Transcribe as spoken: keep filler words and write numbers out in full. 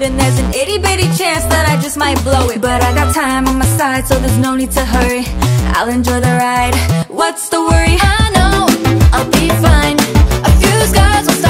road, and there's an itty bitty chance that I just might blow it. But I got time on my side, so there's no need to hurry. I'll enjoy the ride, what's the worry? I know, I'll be fine, a few scars will stop